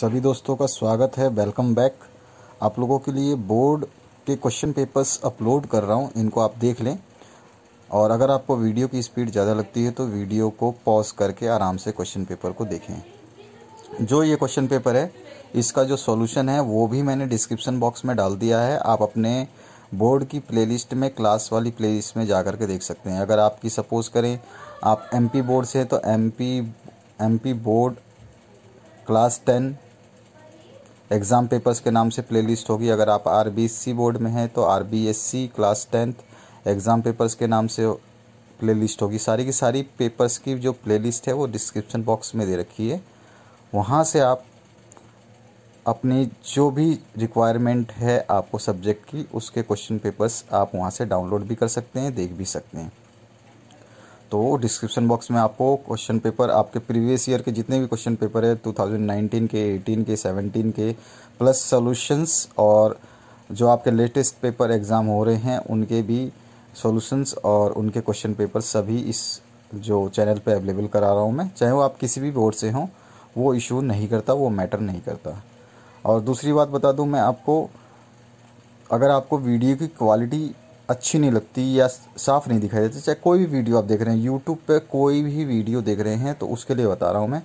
सभी दोस्तों का स्वागत है, वेलकम बैक। आप लोगों के लिए बोर्ड के क्वेश्चन पेपर्स अपलोड कर रहा हूँ, इनको आप देख लें। और अगर आपको वीडियो की स्पीड ज़्यादा लगती है तो वीडियो को पॉज करके आराम से क्वेश्चन पेपर को देखें। जो ये क्वेश्चन पेपर है इसका जो सॉल्यूशन है वो भी मैंने डिस्क्रिप्शन बॉक्स में डाल दिया है। आप अपने बोर्ड की प्लेलिस्ट में, क्लास वाली प्लेलिस्ट में जा कर के देख सकते हैं। अगर आपकी सपोज करें आप एमपी बोर्ड से हैं तो MP board class 10 exam papers के नाम से प्लेलिस्ट होगी। अगर आप आरबीएससी बोर्ड में हैं तो आरबीएससी क्लास 10 एग्ज़ाम पेपर्स के नाम से प्लेलिस्ट होगी। सारी की सारी पेपर्स की जो प्लेलिस्ट है वो डिस्क्रिप्शन बॉक्स में दे रखी है, वहाँ से आप अपनी जो भी रिक्वायरमेंट है आपको सब्जेक्ट की, उसके क्वेश्चन पेपर्स आप वहाँ से डाउनलोड भी कर सकते हैं, देख भी सकते हैं। तो डिस्क्रिप्शन बॉक्स में आपको क्वेश्चन पेपर, आपके प्रीवियस ईयर के जितने भी क्वेश्चन पेपर है 2019 के, 18 के, 17 के, प्लस सॉल्यूशंस और जो आपके लेटेस्ट पेपर एग्ज़ाम हो रहे हैं उनके भी सॉल्यूशंस और उनके क्वेश्चन पेपर सभी इस जो चैनल पर अवेलेबल करा रहा हूँ मैं। चाहे वो आप किसी भी बोर्ड से हों वो इशू नहीं करता, वो मैटर नहीं करता। और दूसरी बात बता दूं मैं आपको, अगर आपको वीडियो की क्वालिटी अच्छी नहीं लगती या साफ़ नहीं दिखाई देती, चाहे कोई भी वीडियो आप देख रहे हैं, यूट्यूब पे कोई भी वीडियो देख रहे हैं तो उसके लिए बता रहा हूं मैं।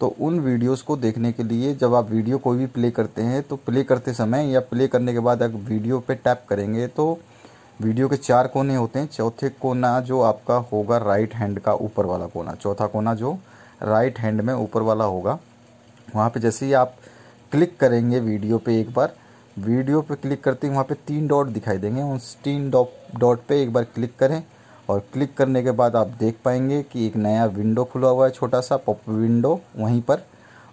तो उन वीडियोस को देखने के लिए जब आप वीडियो कोई भी प्ले करते हैं तो प्ले करते समय या प्ले करने के बाद अगर वीडियो पर टैप करेंगे तो वीडियो के 4 कोने होते हैं। चौथे कोना जो आपका होगा राइट हैंड का ऊपर वाला कोना, चौथा कोना जो राइट हैंड में ऊपर वाला होगा, वहाँ पर जैसे ही आप क्लिक करेंगे वीडियो पे, एक बार वीडियो पे क्लिक करते ही वहाँ पे 3 डॉट दिखाई देंगे। उन 3 डॉट पे एक बार क्लिक करें और क्लिक करने के बाद आप देख पाएंगे कि एक नया विंडो खुला हुआ है, छोटा सा पॉप विंडो वहीं पर,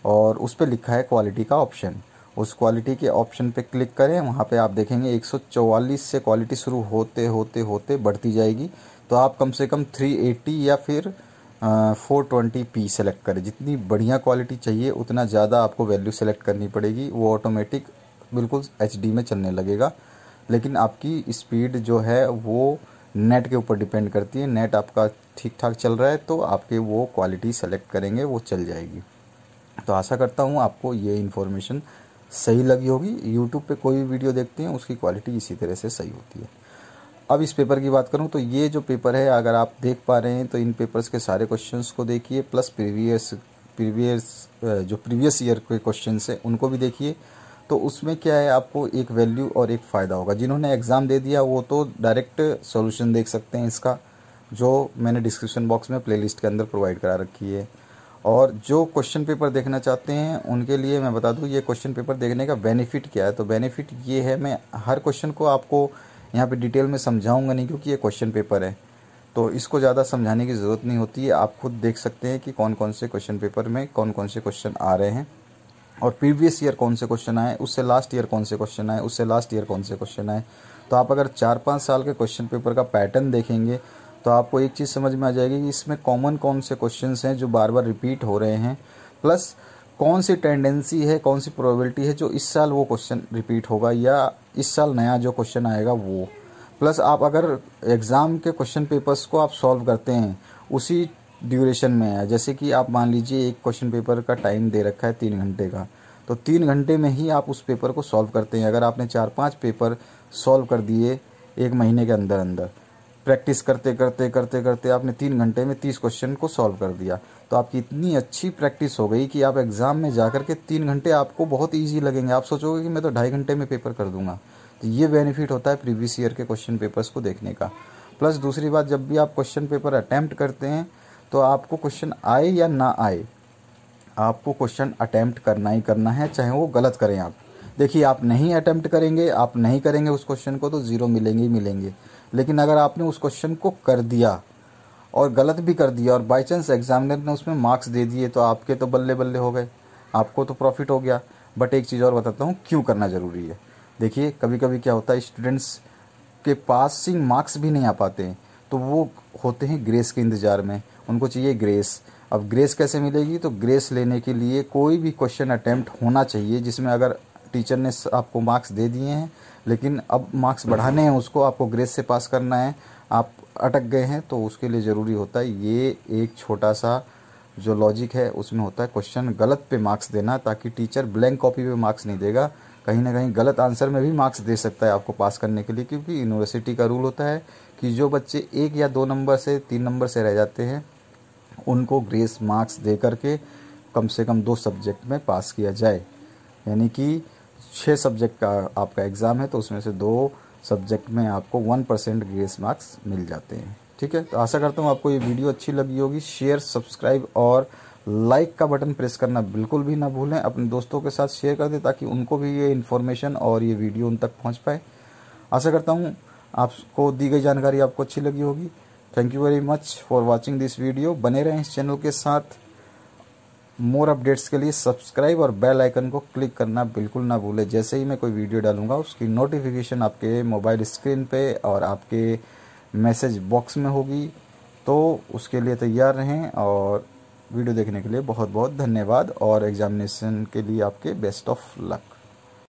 और उस पर लिखा है क्वालिटी का ऑप्शन। उस क्वालिटी के ऑप्शन पे क्लिक करें, वहाँ पे आप देखेंगे 144 से क्वालिटी शुरू होते होते होते बढ़ती जाएगी। तो आप कम से कम 380 या फिर 420p सेलेक्ट करें। जितनी बढ़िया क्वालिटी चाहिए उतना ज़्यादा आपको वैल्यू सेलेक्ट करनी पड़ेगी, वो ऑटोमेटिक बिल्कुल HD में चलने लगेगा। लेकिन आपकी स्पीड जो है वो नेट के ऊपर डिपेंड करती है। नेट आपका ठीक ठाक चल रहा है तो आपके वो क्वालिटी सेलेक्ट करेंगे, वो चल जाएगी। तो आशा करता हूँ आपको ये इन्फॉर्मेशन सही लगी होगी। यूट्यूब पर कोई भी वीडियो देखते हैं उसकी क्वालिटी इसी तरह से सही होती है। अब इस पेपर की बात करूं तो ये जो पेपर है अगर आप देख पा रहे हैं तो इन पेपर्स के सारे क्वेश्चंस को देखिए, प्लस प्रीवियस जो प्रीवियस ईयर के क्वेश्चंस हैं उनको भी देखिए। तो उसमें क्या है, आपको एक वैल्यू और एक फ़ायदा होगा। जिन्होंने एग्ज़ाम दे दिया वो तो डायरेक्ट सॉल्यूशन देख सकते हैं इसका, जो मैंने डिस्क्रिप्शन बॉक्स में प्लेलिस्ट के अंदर प्रोवाइड करा रखी है। और जो क्वेश्चन पेपर देखना चाहते हैं उनके लिए मैं बता दूँ ये क्वेश्चन पेपर देखने का बेनिफिट क्या है। तो बेनिफिट ये है, मैं हर क्वेश्चन को आपको यहाँ पे डिटेल में समझाऊंगा नहीं, क्योंकि ये क्वेश्चन पेपर है तो इसको ज़्यादा समझाने की ज़रूरत नहीं होती है। आप खुद देख सकते हैं कि कौन कौन से क्वेश्चन पेपर में कौन कौन से क्वेश्चन आ रहे हैं, और प्रीवियस ईयर कौन से क्वेश्चन आए, उससे लास्ट ईयर कौन से क्वेश्चन आए, उससे लास्ट ईयर कौन से क्वेश्चन आए। तो आप अगर 4-5 साल के क्वेश्चन पेपर का पैटर्न देखेंगे तो आपको एक चीज़ समझ में आ जाएगी कि इसमें कॉमन कौन से क्वेश्चन हैं जो बार बार रिपीट हो रहे हैं, प्लस कौन सी टेंडेंसी है, कौन सी प्रोबेबिलिटी है जो इस साल वो क्वेश्चन रिपीट होगा या इस साल नया जो क्वेश्चन आएगा वो। प्लस आप अगर एग्ज़ाम के क्वेश्चन पेपर्स को आप सॉल्व करते हैं उसी ड्यूरेशन में, जैसे कि आप मान लीजिए एक क्वेश्चन पेपर का टाइम दे रखा है 3 घंटे का, तो 3 घंटे में ही आप उस पेपर को सॉल्व करते हैं। अगर आपने 4-5 पेपर सॉल्व कर दिए एक महीने के अंदर अंदर, प्रैक्टिस करते करते करते करते आपने 3 घंटे में 30 क्वेश्चन को सॉल्व कर दिया, तो आपकी इतनी अच्छी प्रैक्टिस हो गई कि आप एग्ज़ाम में जाकर के 3 घंटे आपको बहुत ईजी लगेंगे। आप सोचोगे कि मैं तो 2.5 घंटे में पेपर कर दूंगा। तो ये बेनिफिट होता है प्रीवियस ईयर के क्वेश्चन पेपर्स को देखने का। प्लस दूसरी बात, जब भी आप क्वेश्चन पेपर अटैम्प्ट करते हैं तो आपको क्वेश्चन आए या ना आए, आपको क्वेश्चन अटैम्प्ट करना ही करना है, चाहे वो गलत करें आप। देखिए, आप नहीं अटैम्प्ट करेंगे, आप नहीं करेंगे उस क्वेश्चन को तो 0 मिलेंगे ही मिलेंगे। लेकिन अगर आपने उस क्वेश्चन को कर दिया और गलत भी कर दिया और बाई चांस एग्जामिनर ने उसमें मार्क्स दे दिए तो आपके तो बल्ले बल्ले हो गए, आपको तो प्रॉफिट हो गया। बट एक चीज़ और बताता हूँ क्यों करना ज़रूरी है। देखिए, कभी कभी क्या होता है स्टूडेंट्स के पासिंग मार्क्स भी नहीं आ पाते हैं, तो वो होते हैं ग्रेस के इंतज़ार में, उनको चाहिए ग्रेस। अब ग्रेस कैसे मिलेगी, तो ग्रेस लेने के लिए कोई भी क्वेश्चन अटैम्प्ट होना चाहिए जिसमें अगर टीचर ने आपको मार्क्स दे दिए हैं लेकिन अब मार्क्स बढ़ाने हैं उसको, आपको ग्रेस से पास करना है, आप अटक गए हैं, तो उसके लिए ज़रूरी होता है ये एक छोटा सा जो लॉजिक है उसमें होता है क्वेश्चन गलत पे मार्क्स देना, ताकि टीचर ब्लैंक कॉपी पे मार्क्स नहीं देगा, कहीं ना कहीं गलत आंसर में भी मार्क्स दे सकता है आपको पास करने के लिए। क्योंकि यूनिवर्सिटी का रूल होता है कि जो बच्चे 1 या 2 नंबर से 3 नंबर से रह जाते हैं उनको ग्रेस मार्क्स दे करके कम से कम 2 सब्जेक्ट में पास किया जाए। यानी कि 6 सब्जेक्ट का आपका एग्ज़ाम है तो उसमें से 2 सब्जेक्ट में आपको 1% ग्रेस मार्क्स मिल जाते हैं। ठीक है, तो आशा करता हूँ आपको ये वीडियो अच्छी लगी होगी। शेयर, सब्सक्राइब और लाइक का बटन प्रेस करना बिल्कुल भी ना भूलें। अपने दोस्तों के साथ शेयर कर दें ताकि उनको भी ये इन्फॉर्मेशन और ये वीडियो उन तक पहुँच पाए। आशा करता हूँ आपको दी गई जानकारी आपको अच्छी लगी होगी। Thank you very much for watching this video. बने रहें इस चैनल के साथ। मोर अपडेट्स के लिए सब्सक्राइब और बेल आइकन को क्लिक करना बिल्कुल ना भूलें। जैसे ही मैं कोई वीडियो डालूंगा उसकी नोटिफिकेशन आपके मोबाइल स्क्रीन पे और आपके मैसेज बॉक्स में होगी, तो उसके लिए तैयार रहें। और वीडियो देखने के लिए बहुत बहुत धन्यवाद और एग्जामिनेशन के लिए आपके बेस्ट ऑफ लक।